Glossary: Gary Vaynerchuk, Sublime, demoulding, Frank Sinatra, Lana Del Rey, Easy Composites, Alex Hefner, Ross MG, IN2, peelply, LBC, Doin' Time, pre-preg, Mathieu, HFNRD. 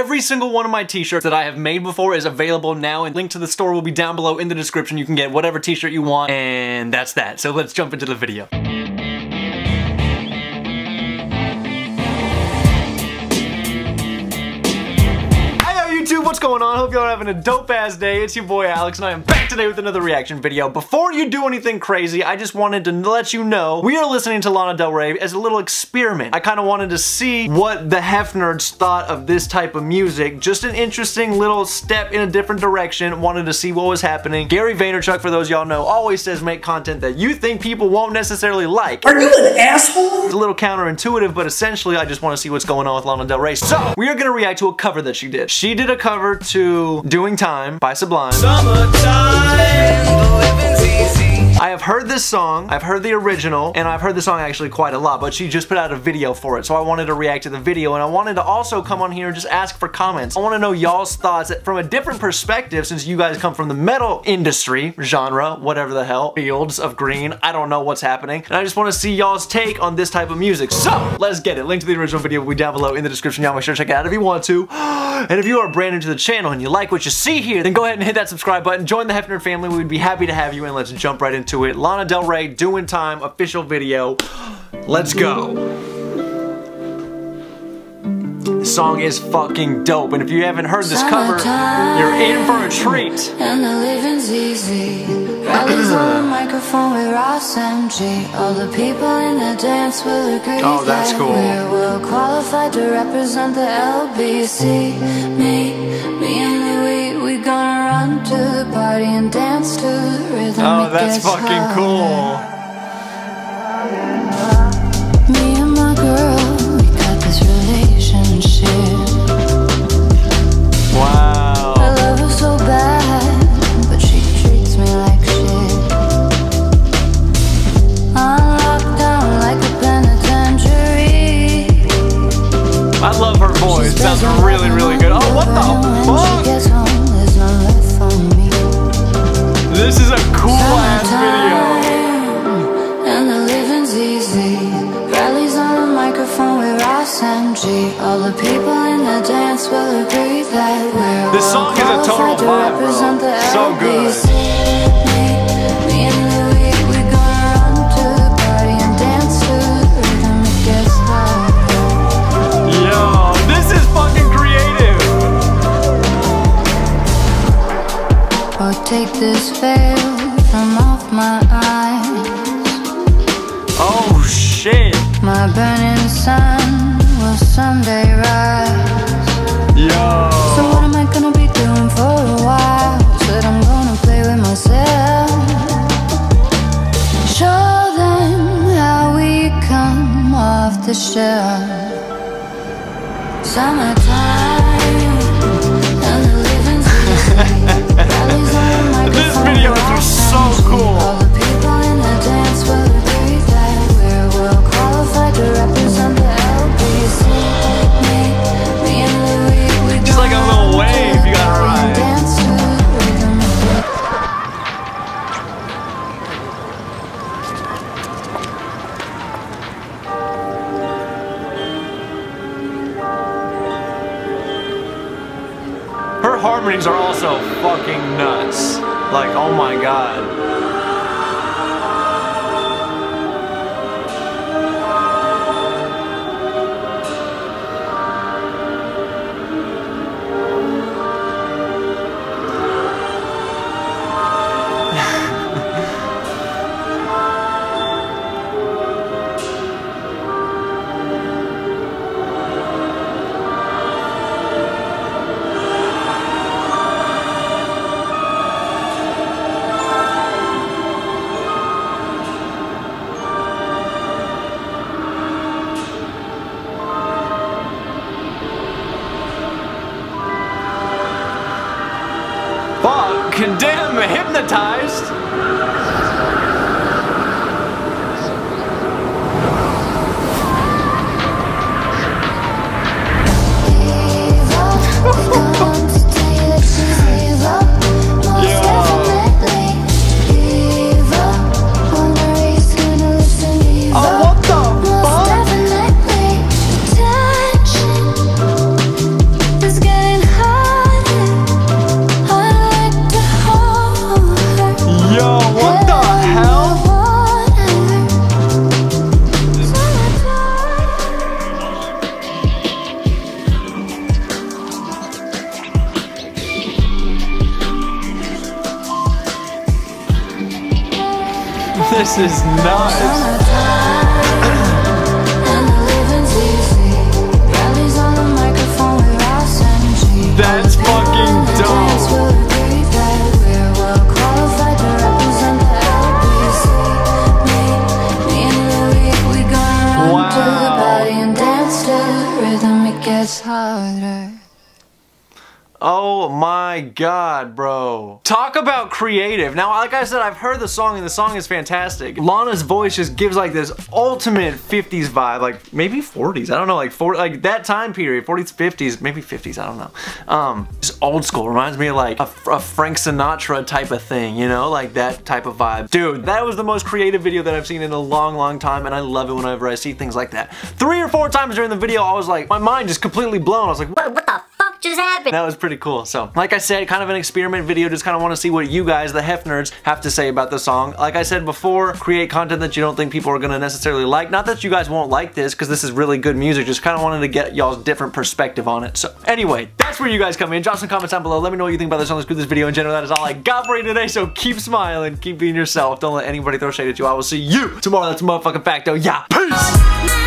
Every single one of my t-shirts that I have made before is available now, and link to the store will be down below in the description. You can get whatever t-shirt you want, and that's that. So let's jump into the video. What's going on? Hope y'all are having a dope ass day. It's your boy Alex, and I am back today with another reaction video. Before you do anything crazy, I just wanted to let you know we are listening to Lana Del Rey as a little experiment. I kind of wanted to see what the Hefnerds thought of this type of music. Just an interesting little step in a different direction. Wanted to see what was happening. Gary Vaynerchuk, for those y'all know, always says make content that you think people won't necessarily like. Are you an asshole? It's a little counterintuitive, but essentially I just want to see what's going on with Lana Del Rey. So we are going to react to a cover that she did. She did a cover to Doin' Time by Sublime. I have heard this song, I've heard the original, and I've heard the song actually quite a lot, but she just put out a video for it, so I wanted to react to the video, and I wanted to also come on here and just ask for comments. I want to know y'all's thoughts from a different perspective, since you guys come from the metal industry, genre, whatever the hell, fields of green, I don't know what's happening, and I just want to see y'all's take on this type of music. So, let's get it. Link to the original video will be down below in the description. Y'all make sure to check it out if you want to, and if you are brand new to the channel and you like what you see here, then go ahead and hit that subscribe button, join the Hefner family, we'd be happy to have you, and let's jump right into it. Lana Del Rey, Doin' Time, official video. Let's go. This song is fucking dope, and if you haven't heard this cover, you're in for a treat. And the living's easy. I was on the microphone with Ross MG. All the people in the dance will agree. Oh, that's cool. We're well qualified to represent the LBC. Me and Louie, we gonna run to the party and dance to the rhythm. Oh, that's fucking cool. Me and my girl, we got this relationship. Wow. I love her so bad, but she treats me like shit. I'm locked down like a penitentiary. I love her voice. Sounds really, really good. Oh, what the fuck? This is a cool ass video. And the living's easy. Rallies on the microphone with Ross MG. All the people in the dance will agree that we're. This song is a total vibe, bro. So good. Take this veil from off my eyes. Oh shit. My burning sun will someday rise. Yo. So what am I gonna be doing for a while? Said I'm gonna play with myself. Show them how we come off the shelf. Summertime and the living's easy. This video is so cool. All the people in the dance will agree that we're well qualified to represent the LBC. Me and Louie, just like a little wave, you gotta ride. Her harmonies are also fucking nuts. Like, oh my god. Condemn, hypnotized. Oh, what the fuck? This is nuts. That's fucking dope. Wow. Oh my god, bro. Talk about creative. Now, like I said, I've heard the song and the song is fantastic. Lana's voice just gives like this ultimate 50s vibe, like maybe 40s, I don't know, like 40, like that time period, 40s, 50s, maybe 50s, I don't know. Just old school, reminds me of like a Frank Sinatra type of thing, you know, like that type of vibe. Dude, that was the most creative video that I've seen in a long, long time, and I love it whenever I see things like that. 3 or 4 times during the video, I was like, my mind just completely blown. I was like, what the fuck just happened? That was pretty cool. So like I said, kind of an experiment video, just kind of want to see what you guys, the Hefnerds, have to say about the song. Like I said before, create content that you don't think people are gonna necessarily like. Not that you guys won't like this, because this is really good music, just kind of wanted to get y'all's different perspective on it. So anyway, that's where you guys come in. Drop some comments down below, let me know what you think about the song. Let's do this video in general. That is all I got for you today, so keep smiling, keep being yourself, don't let anybody throw shade at you. I will see you tomorrow. That's a motherfucking facto. Yeah, peace.